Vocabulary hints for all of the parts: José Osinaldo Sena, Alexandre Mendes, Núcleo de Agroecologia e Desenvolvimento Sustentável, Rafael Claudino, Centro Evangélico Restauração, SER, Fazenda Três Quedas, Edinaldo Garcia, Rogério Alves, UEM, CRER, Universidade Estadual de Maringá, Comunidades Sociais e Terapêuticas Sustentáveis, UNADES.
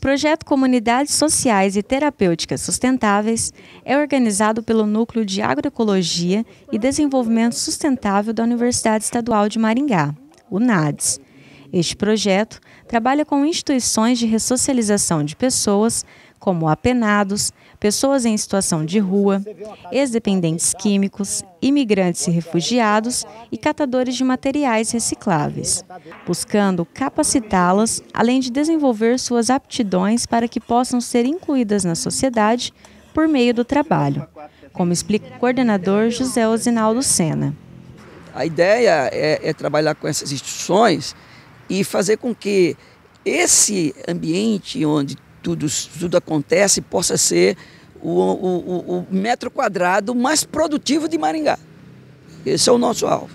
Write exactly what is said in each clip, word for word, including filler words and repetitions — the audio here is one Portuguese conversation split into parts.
projeto Comunidades Sociais e Terapêuticas Sustentáveis é organizado pelo Núcleo de Agroecologia e Desenvolvimento Sustentável da Universidade Estadual de Maringá, UNADES. Este projeto trabalha com instituições de ressocialização de pessoas, como apenados, pessoas em situação de rua, ex-dependentes químicos, imigrantes e refugiados e catadores de materiais recicláveis, buscando capacitá-las, além de desenvolver suas aptidões para que possam ser incluídas na sociedade por meio do trabalho, como explica o coordenador José Osinaldo Sena. A ideia é, é trabalhar com essas instituições e fazer com que esse ambiente onde Tudo, tudo acontece, possa ser o, o, o metro quadrado mais produtivo de Maringá. Esse é o nosso alvo.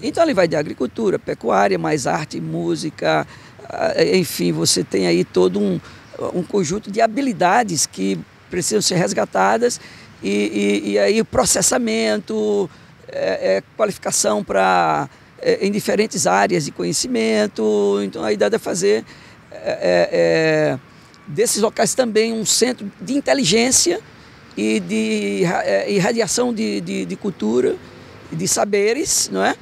Então ele vai de agricultura, pecuária, mais arte, música, enfim, você tem aí todo um, um conjunto de habilidades que precisam ser resgatadas e, e, e aí processamento, é, é, qualificação para é, em diferentes áreas de conhecimento. Então a ideia é fazer... É, é, desses locais também um centro de inteligência e de irradiação de, de, de cultura, de saberes, não é?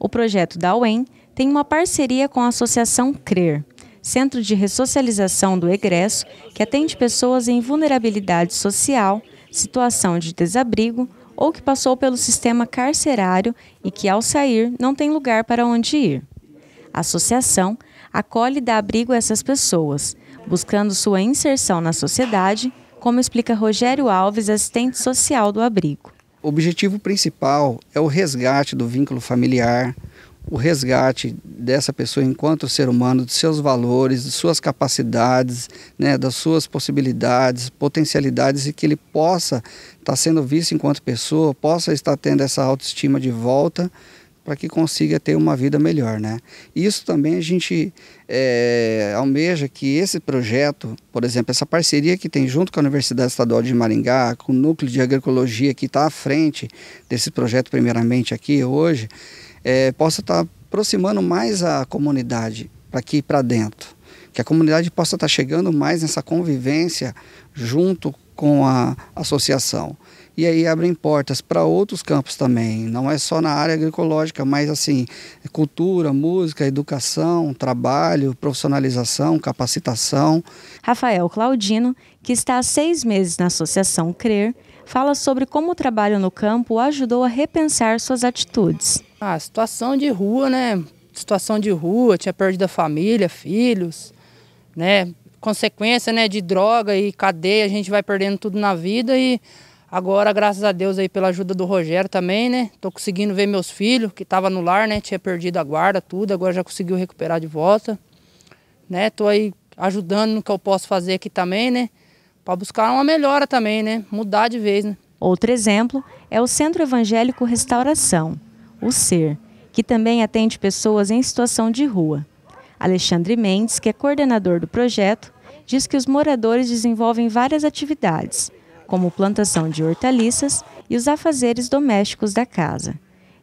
O projeto da U E M tem uma parceria com a Associação CRER, Centro de Ressocialização do Egresso, que atende pessoas em vulnerabilidade social, situação de desabrigo ou que passou pelo sistema carcerário e que, ao sair, não tem lugar para onde ir. A associação acolhe e dá abrigo a essas pessoas, buscando sua inserção na sociedade, como explica Rogério Alves, assistente social do abrigo. O objetivo principal é o resgate do vínculo familiar, o resgate dessa pessoa enquanto ser humano, de seus valores, de suas capacidades, né, das suas possibilidades, potencialidades, e que ele possa estar sendo visto enquanto pessoa, possa estar tendo essa autoestima de volta, para que consiga ter uma vida melhor, né? Isso também a gente é, almeja que esse projeto, por exemplo, essa parceria que tem junto com a Universidade Estadual de Maringá, com o Núcleo de Agroecologia que está à frente desse projeto primeiramente aqui hoje, é, possa estar tá aproximando mais a comunidade para aqui e para dentro. Que a comunidade possa estar tá chegando mais nessa convivência junto com a associação. E aí abrem portas para outros campos também, não é só na área agroecológica, mas assim, cultura, música, educação, trabalho, profissionalização, capacitação. Rafael Claudino, que está há seis meses na Associação CRER, fala sobre como o trabalho no campo o ajudou a repensar suas atitudes. A situação de rua, né? Situação de rua, tinha perdido a família, filhos, né? Consequência, né, de droga e cadeia, a gente vai perdendo tudo na vida e... Agora, graças a Deus, aí pela ajuda do Rogério também, né? Tô conseguindo ver meus filhos, que estavam no lar, né? Tinha perdido a guarda, tudo. Agora já conseguiu recuperar de volta, né? Tô aí ajudando no que eu posso fazer aqui também, né? Para buscar uma melhora também, né? Mudar de vez, né? Outro exemplo é o Centro Evangélico Restauração, o S E R, que também atende pessoas em situação de rua. Alexandre Mendes, que é coordenador do projeto, diz que os moradores desenvolvem várias atividades, como plantação de hortaliças e os afazeres domésticos da casa.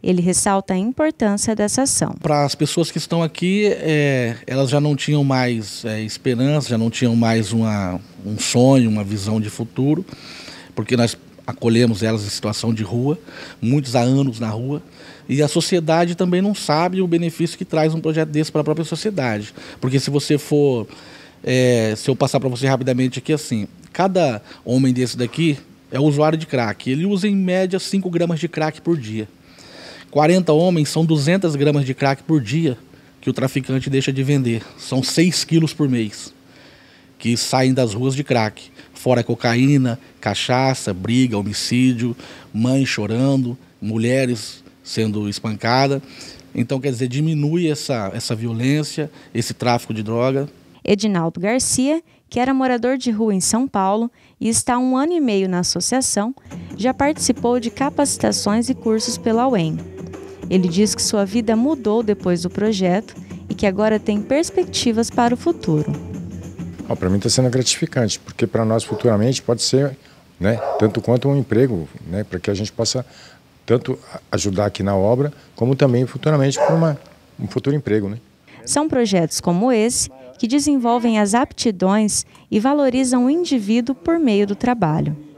Ele ressalta a importância dessa ação. Para as pessoas que estão aqui, é, elas já não tinham mais é, esperança, já não tinham mais uma, um sonho, uma visão de futuro, porque nós acolhemos elas em situação de rua, muitos há anos na rua, e a sociedade também não sabe o benefício que traz um projeto desse para a própria sociedade. Porque se você for... É, se eu passar para você rapidamente aqui, assim, cada homem desse daqui é usuário de crack. Ele usa em média cinco gramas de crack por dia. quarenta homens são duzentas gramas de crack por dia que o traficante deixa de vender. São seis quilos por mês que saem das ruas de crack. Fora cocaína, cachaça, briga, homicídio, mãe chorando, mulheres sendo espancadas. Então, quer dizer, diminui essa, essa violência, esse tráfico de droga. Edinaldo Garcia, que era morador de rua em São Paulo e está há um ano e meio na associação, já participou de capacitações e cursos pela U E M. Ele diz que sua vida mudou depois do projeto e que agora tem perspectivas para o futuro. Oh, para mim está sendo gratificante, porque para nós futuramente pode ser, né, tanto quanto um emprego, né, para que a gente possa tanto ajudar aqui na obra, como também futuramente para um futuro emprego, né? São projetos como esse que desenvolvem as aptidões e valorizam o indivíduo por meio do trabalho.